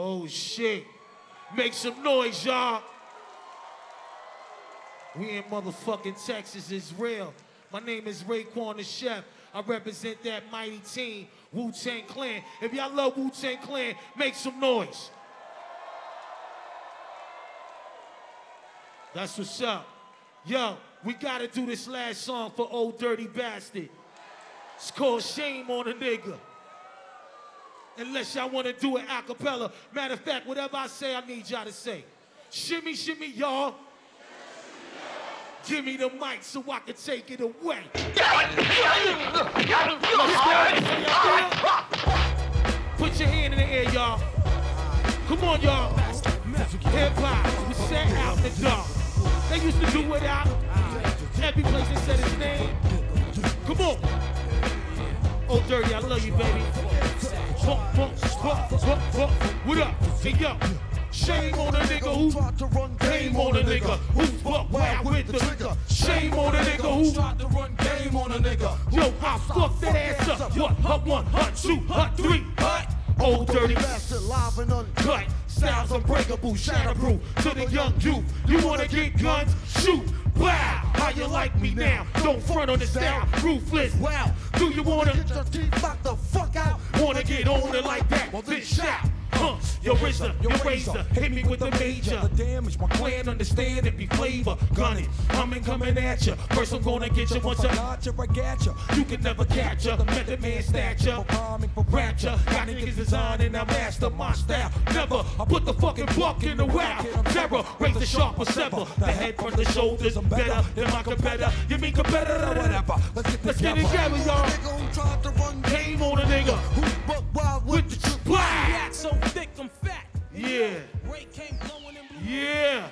Oh, shit. Make some noise, y'all. We in motherfucking Texas, it's real. My name is Raekwon the Chef. I represent that mighty team, Wu-Tang Clan. If y'all love Wu-Tang Clan, make some noise. That's what's up. Yo, we gotta do this last song for old Dirty Bastard. It's called Shame on a Nigga. Unless y'all wanna do it a cappella. Matter of fact, whatever I say, I need y'all to say. Shimmy, shimmy, y'all. Give me the mic so I can take it away. Put your hand in the air, y'all. Come on, y'all. Hip-hop was set out in the dark. They used to do it out. Every place they said his name. Come on. Oh, Dirty, I love you, baby. What up? Hey, yo. Shame on a nigga who tried to run game on a nigga who's buck wild with the trigger. Shame on a nigga who tried to run game on a nigga. Yo, I fucked that ass up. What? Hut one, hut two, hut three, hut. Old Dirty Bastard, live and uncut. Styles unbreakable, shatterproof to the young youth. You wanna get guns? Shoot. Wow, how you like me now? Don't front on the style, ruthless. Wow, do you wanna get your teeth knocked the fuck out? Wanna get on it like that? Well, then shout. Your razor, your razor, hit me with the major. The damage, my clan understand it be flavor. Gun it, I'm in coming at ya. First I'm gonna get ya, once I got ya, I got ya. You can never catch ya, the Method Man stature. For rapture, got niggas designing a master my style. Never, I put the fucking buck in the wild. Terror, raise the sharp or sever. The head from the shoulders, I'm better than my competitor. You mean competitor? Whatever, let's get it together, y'all. Nigga who tried to run game on a nigga. Who buck wild with the black. So thick, I'm fat. Yeah. Yeah.